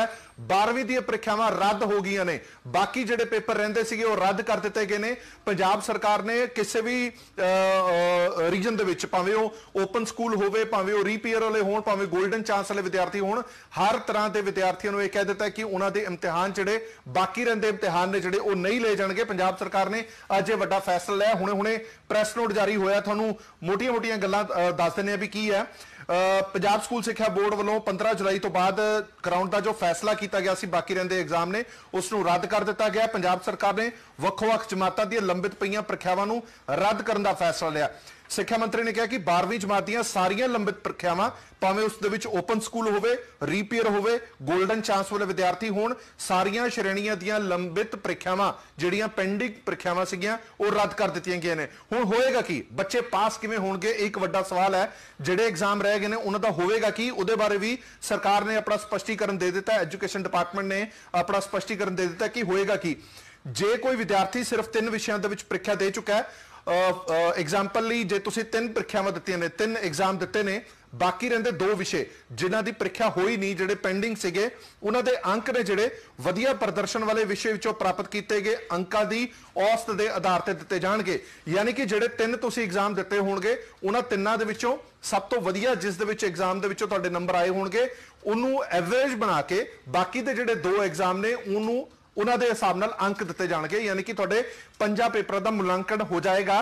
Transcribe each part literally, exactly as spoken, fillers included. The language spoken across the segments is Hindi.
है। बारहवीं दी परीक्षावां रद्द हो गई ने, बाकी जिहड़े पेपर रहिंदे सीगे वो रद्द कर दिते गए ने। पंजाब सरकार ने किसी भी रीजन दे विच, भावें वो ओपन स्कूल होवे, भावें वो रीपेयर वाले होण, भावें गोल्डन चांस वाले विद्यार्थी होण, हर तरह के विद्यार्थियों को यह कह दिता कि उन्हों के इम्तिहान जिहड़े बाकी रहिंदे इम्तिहान ने जिहड़े वो नहीं ले जाणगे। पंजाब सरकार ने अज वड्डा फैसला लिया। हुणे हुणे प्रैस नोट जारी होया, तुहानूं मोटिया मोटिया गल्लां दस दिंदे आ भी की है। पंजाब स्कूल सिक्ख्या बोर्ड वालों पंद्रह जुलाई तो बाद कराउण दा जो फैसला किया गया सी बाकी रहिंदे एग्जाम ने, उसनूं रद्द कर दिता गया। पंजाब सरकार ने ਵੱਖ-ਵੱਖ जमातां दी लंबित पईयां ਪ੍ਰੀਖਿਆਵਾਂ ਨੂੰ रद्द करने का फैसला लिया। ਸਿੱਖਿਆ ਮੰਤਰੀ ਨੇ ਕਿਹਾ ਕਿ ਬਾਰ੍ਹਵੀਂ ਜਮਾਤ ਦੀਆਂ ਸਾਰੀਆਂ ਲੰਬਿਤ ਪ੍ਰੀਖਿਆਵਾਂ, ਭਾਵੇਂ ਉਸ ਦੇ ਵਿੱਚ ਓਪਨ ਸਕੂਲ ਹੋਵੇ, ਰੀਪੀਅਰ ਹੋਵੇ, ਗੋਲਡਨ ਚਾਂਸ ਵਾਲੇ ਵਿਦਿਆਰਥੀ ਹੋਣ, ਸਾਰੀਆਂ ਸ਼੍ਰੇਣੀਆਂ ਦੀਆਂ ਲੰਬਿਤ ਪ੍ਰੀਖਿਆਵਾਂ ਜਿਹੜੀਆਂ ਪੈਂਡਿੰਗ ਪ੍ਰੀਖਿਆਵਾਂ ਸੀਗੀਆਂ ਉਹ ਰੱਦ ਕਰ ਦਿੱਤੀਆਂ ਗਈਆਂ ਨੇ। ਹੁਣ ਹੋਏਗਾ ਕੀ, ਬੱਚੇ ਪਾਸ ਕਿਵੇਂ ਹੋਣਗੇ, ਇੱਕ ਵੱਡਾ ਸਵਾਲ ਹੈ। ਜਿਹੜੇ ਐਗਜ਼ਾਮ ਰਹਿ ਗਏ ਨੇ ਉਹਨਾਂ ਦਾ ਹੋਵੇਗਾ ਕੀ, ਉਹਦੇ ਬਾਰੇ ਵੀ ਸਰਕਾਰ ਨੇ ਆਪਣਾ ਸਪਸ਼ਟੀਕਰਨ ਦੇ ਦਿੱਤਾ। ਐਜੂਕੇਸ਼ਨ ਡਿਪਾਰਟਮੈਂਟ ਨੇ ਆਪਣਾ ਸਪਸ਼ਟੀਕਰਨ ਦੇ ਦਿੱਤਾ ਕਿ ਹੋਏਗਾ ਕੀ। ਜੇ ਕੋਈ ਵਿਦਿਆਰਥੀ ਸਿਰਫ ਤਿੰਨ ਵਿਸ਼ਿਆਂ ਦੇ ਵਿੱਚ ਪ੍ਰੀਖਿਆ ਦੇ ਚੁੱਕਾ ਹੈ, एग्जाम्पल जे तुसीं तीन ਪ੍ਰੀਖਿਆਵਾਂ ਦਿੱਤੀਆਂ ਨੇ, तीन एग्जाम ਦਿੱਤੇ ਨੇ, बाकी ਰਹਿੰਦੇ दो विषय जिन्हां दी ਪ੍ਰੀਖਿਆ ਹੋਈ नहीं, ਜਿਹੜੇ ਪੈਂਡਿੰਗ ਸੀਗੇ, ਉਹਨਾਂ ਦੇ ਅੰਕ ਨੇ ਜਿਹੜੇ ਵਧੀਆ ਪ੍ਰਦਰਸ਼ਨ ਵਾਲੇ ਵਿਸ਼ੇ ਵਿੱਚੋਂ ਪ੍ਰਾਪਤ ਕੀਤੇ ਗਏ ਅੰਕਾਂ ਦੀ ਔਸਤ ਦੇ ਆਧਾਰ ਤੇ ਦਿੱਤੇ ਜਾਣਗੇ। ਯਾਨੀ ਕਿ ਜਿਹੜੇ ਤਿੰਨ ਤੁਸੀਂ एग्जाम ਦਿੱਤੇ ਹੋਣਗੇ, ਉਹਨਾਂ ਤਿੰਨਾਂ ਦੇ ਵਿੱਚੋਂ सब तो वधिया जिस दे विच एग्जाम दे विचों ਤੁਹਾਡੇ नंबर आए ਹੋਣਗੇ, ਉਹਨੂੰ ਐਵਰੇਜ ਬਣਾ ਕੇ बाकी ਦੇ ਜਿਹੜੇ दो एग्जाम ने ਉਹਨੂੰ उन्हां दे हिसाब नाल अंक दिते जाणगे। यानी कि तुहाडे पंजा पेपर दा मुलांकन हो जाएगा,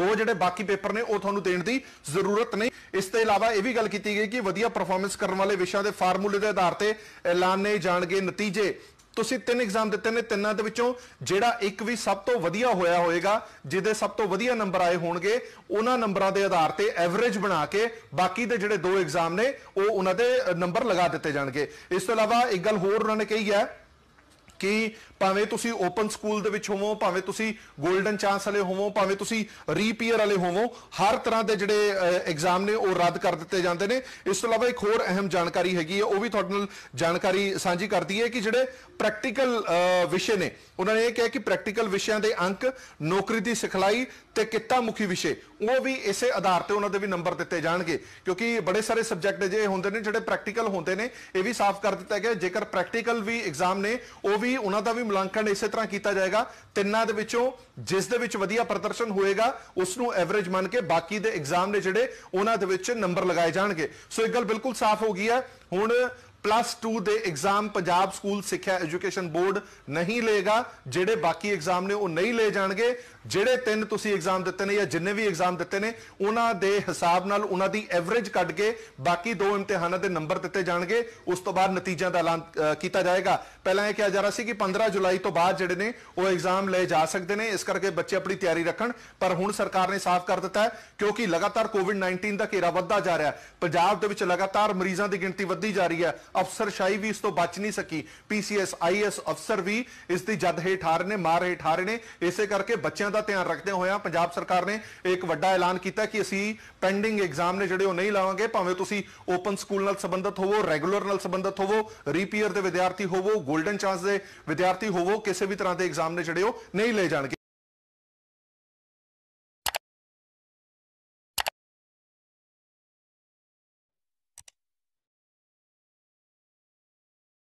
दो जिहड़े बाकी पेपर ने वो तुहानूं देण दी जरूरत नहीं। इस तो इलावा यह भी गल की गई कि वधिया परफॉर्मेंस करने वाले विषयां दे फार्मूले के आधार पर ऐलाने जाणगे नतीजे। ਤੁਸੀਂ तीन एग्जाम ਦਿੱਤੇ ਨੇ, ਤਿੰਨਾਂ ਦੇ ਵਿੱਚੋਂ ਜਿਹੜਾ ਇੱਕ ਵੀ सब तो ਵਧੀਆ ਹੋਇਆ ਹੋਏਗਾ, ਜਿਹਦੇ सब तो ਵਧੀਆ ਨੰਬਰ ਆਏ ਹੋਣਗੇ, ਉਹਨਾਂ ਨੰਬਰਾਂ ਦੇ ਆਧਾਰ ਤੇ ਐਵਰੇਜ ਬਣਾ ਕੇ ਬਾਕੀ ਦੇ ਜਿਹੜੇ ਦੋ एग्जाम ने ਉਹ ਉਹਨਾਂ ਦੇ ਨੰਬਰ ਲਗਾ ਦਿੱਤੇ ਜਾਣਗੇ। ਇਸ ਤੋਂ ਇਲਾਵਾ ਇੱਕ ਗੱਲ ਹੋਰ ਉਹਨਾਂ ਨੇ ਕਹੀ ਹੈ कि भावें तुसी ओपन स्कूल दे विच होवो, भावें तुसी गोल्डन चांस वाले होवो, भावें तुसी रीपीयर वाले होवो, हर तरह के जिहड़े एग्जाम ने वो रद्द कर दिते जांदे ने। इस तों इलावा एक होर अहम जानकारी हैगी है, वह भी तुहाडे नाल जानकारी सांझी करदी है कि जिहड़े प्रैक्टिकल विषय ने, उन्होंने यह कहा कि प्रैक्टिकल विषयां दे अंक, नौकरी की सिखलाई ते किता मुखी विषय वो भी इसे आधार पर उन्होंने भी नंबर दिते जाएंगे, क्योंकि बड़े सारे सबजैक्ट जे होंदे ने जिहड़े प्रैक्टिकल होंदे ने। यह भी साफ कर दिता गया जेकर प्रैक्टिकल भी एग्जाम ने वह भी उन्हों का भी मुलांकन इस तरह किया जाएगा। तिन्ना दे विचों जिस दे विच वधिया प्रदर्शन होएगा उसनूं एवरेज मान के बाकी दे एग्जाम ने जिहड़े उन्हां दे विच नंबर लगाए जाणगे। सो एक गल बिल्कुल साफ हो गई है, हुण प्लस टू दे एग्जाम पंजाब स्कूल सिक्ख्या एजुकेशन बोर्ड नहीं लेगा। जिहड़े बाकी एग्जाम ने वो नहीं ले जाणगे। जिहड़े तीन तुसीं एग्जाम दिते ने या जिन्ने भी एग्जाम दिते ने उन्हां दे हिसाब नाल उन्हां दी एवरेज कढ के बाकी दो इम्तिहानां दे नंबर दिते जाणगे। उस तो बाद नतीजिਆਂ ਦਾ ਐਲਾਨ ਕੀਤਾ जाएगा। पहला यह कहा जा रहा है कि पंद्रह जुलाई तो बाद जिहड़े ने वो एग्जाम ले जा सकते हैं, इस करके बच्चे अपनी तैयारी रखन। पर हुण सरकार ने साफ कर दिता है क्योंकि लगातार कोविड नाइनटीन का घेरा वधदा जा रहा है। पंजाब दे विच लगातार मरीजां दी गिणती वधदी जा रही है। अफसरशाही भी इस तो बच नहीं सकी। पीसीएस आईएएस अफसर भी इसकी जद हेठ आ रहे हैं, मार हेठ आ रहे हैं। इस करके बच्चों का ध्यान रखते हुए पंजाब सरकार ने एक बड़ा ऐलान किया कि असी पेंडिंग एग्जाम ने जिहड़े नहीं लावांगे, भावें तुसी ओपन स्कूल नाल संबंधित होवो, रैगूलर नाल संबंधित होवो, रीपीयर के विद्यार्थी होवो, गोल्डन चांस के विद्यार्थी होवो, किसी भी तरह के एग्जाम ने जिहड़े नहीं ले जाणगे।